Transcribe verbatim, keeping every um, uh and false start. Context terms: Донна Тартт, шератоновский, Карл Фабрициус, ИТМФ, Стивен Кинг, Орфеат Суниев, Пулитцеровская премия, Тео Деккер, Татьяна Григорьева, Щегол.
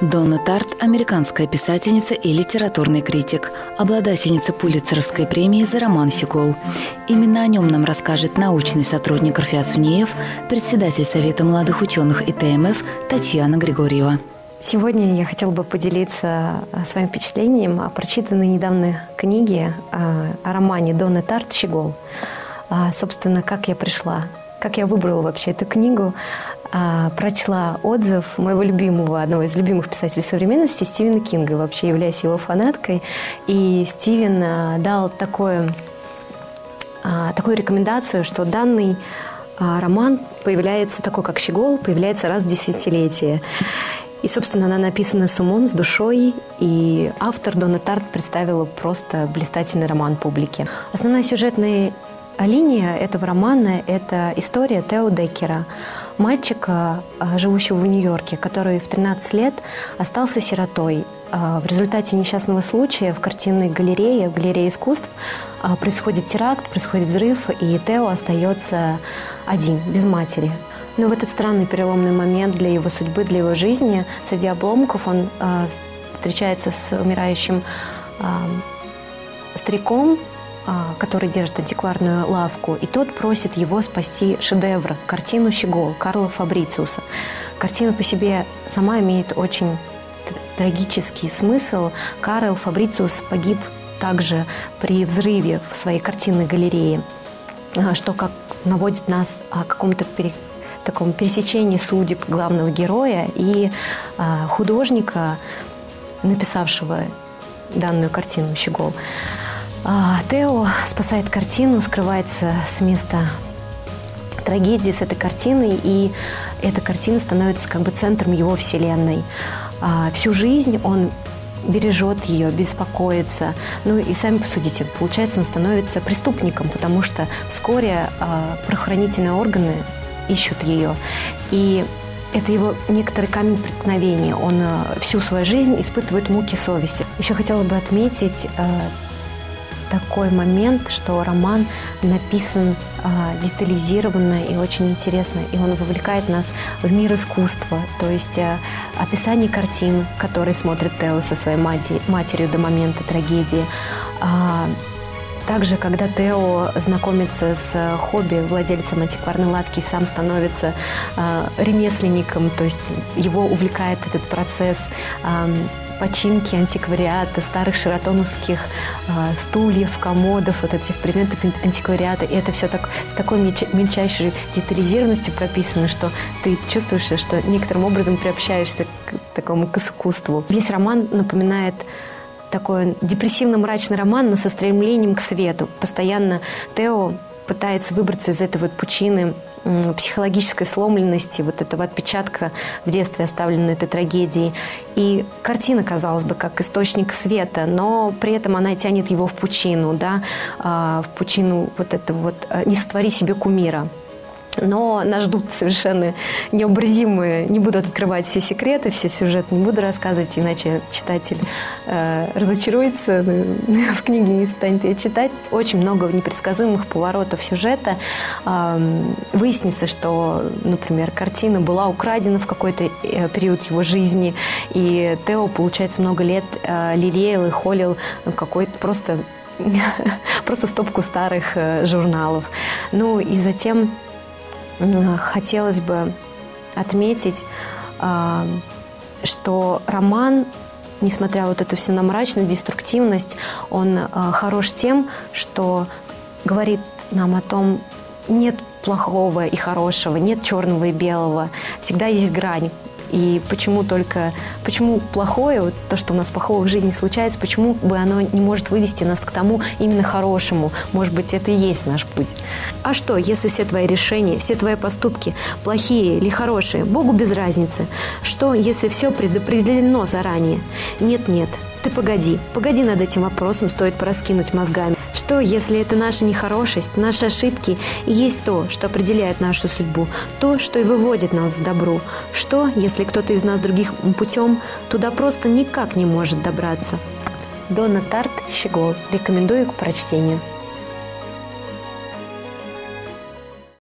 Донна Тартт – американская писательница и литературный критик, обладательница Пулитцеровской премии за роман «Щегол». Именно о нем нам расскажет научный сотрудник Орфеат Суниев, председатель Совета молодых ученых ИТМФ Татьяна Григорьева. Сегодня я хотела бы поделиться своим впечатлением о прочитанной недавно книге о романе Донны Тартт «Щегол». Собственно, как я пришла, как я выбрала вообще эту книгу, прочла отзыв моего любимого, одного из любимых писателей современности Стивена Кинга, вообще являясь его фанаткой. И Стивен дал такое, такую рекомендацию, что данный роман появляется, такой как «Щегол», появляется раз в десятилетие. И, собственно, она написана с умом, с душой, и автор Донна Тартт представила просто блистательный роман публике. Основная сюжетная линия этого романа – это история Тео Деккера, мальчика, живущего в Нью-Йорке, который в тринадцать лет остался сиротой. В результате несчастного случая в картинной галерее, в галерее искусств, происходит теракт, происходит взрыв, и Тео остается один, без матери. Но в этот странный переломный момент для его судьбы, для его жизни, среди обломков он э, встречается с умирающим э, стариком, э, который держит антикварную лавку, и тот просит его спасти шедевр, картину «Щегол» Карла Фабрициуса. Картина по себе сама имеет очень трагический смысл. Карл Фабрициус погиб также при взрыве в своей картинной галерее, э, что как наводит нас о каком-то перекрестии, таком пересечении судеб главного героя и э, художника, написавшего данную картину «Щегол». Э, Тео спасает картину, скрывается с места трагедии с этой картиной, и эта картина становится как бы центром его вселенной. Э, всю жизнь он бережет ее, беспокоится. Ну и сами посудите, получается, он становится преступником, потому что вскоре э, правоохранительные органы ищут ее. И это его некоторый камень преткновения. Он всю свою жизнь испытывает муки совести. Еще хотелось бы отметить э, такой момент, что роман написан э, детализированно и очень интересно. И он вовлекает нас в мир искусства. То есть э, описание картин, которые смотрит Тео со своей мати- матерью до момента трагедии. Э, Также, когда Тео знакомится с хобби владельцем антикварной лавки и сам становится э, ремесленником, то есть его увлекает этот процесс э, починки антиквариата, старых шератоновских э, стульев, комодов, вот этих предметов антиквариата. И это все так, с такой мельчайшей детализированностью прописано, что ты чувствуешь, что некоторым образом приобщаешься к такому к искусству. Весь роман напоминает такой депрессивно-мрачный роман, но со стремлением к свету. Постоянно Тео пытается выбраться из этой вот пучины психологической сломленности, вот этого отпечатка в детстве, оставленной этой трагедией. И картина, казалось бы, как источник света, но при этом она тянет его в пучину, да, в пучину вот этого вот «не сотвори себе кумира». Но нас ждут совершенно необразимые, не буду открывать все секреты, все сюжеты не буду рассказывать, иначе читатель э, разочаруется, в книге не станет ее читать. Очень много непредсказуемых поворотов сюжета. Э, выяснится, что, например, картина была украдена в какой-то период его жизни, и Тео, получается, много лет э, лелеял и холил какой-то просто, просто стопку старых э, журналов. Ну и затем хотелось бы отметить, что роман, несмотря на вот эту всю мрачность, деструктивность, он хорош тем, что говорит нам о том, нет плохого и хорошего, нет черного и белого, всегда есть грань. И почему только, почему плохое, вот то, что у нас плохого в жизни случается, почему бы оно не может вывести нас к тому именно хорошему? Может быть, это и есть наш путь. А что, если все твои решения, все твои поступки, плохие или хорошие, Богу без разницы? Что, если все предопределено заранее? Нет-нет, ты погоди, погоди над этим вопросом, стоит пораскинуть мозгами. Что, если это наша нехорошесть, наши ошибки и есть то, что определяет нашу судьбу, то, что и выводит нас к добру? Что, если кто-то из нас другим путем туда просто никак не может добраться? Донна Тартт «Щегол». Рекомендую к прочтению.